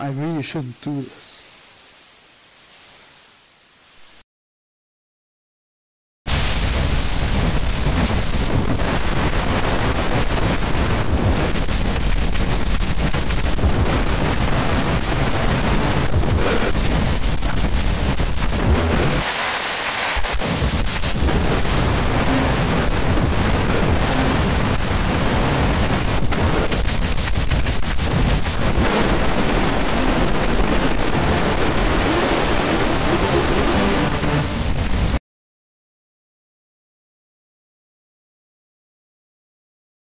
I really shouldn't do this.